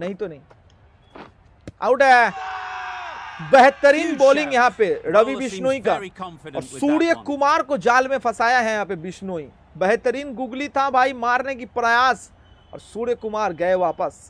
नहीं तो नहीं, आउट है। बेहतरीन बॉलिंग यहाँ पे रवि बिश्नोई का, और सूर्य कुमार को जाल में फंसाया है यहाँ पे बिश्नोई। बेहतरीन गुगली था भाई, मारने की प्रयास और सूर्य कुमार गए वापस।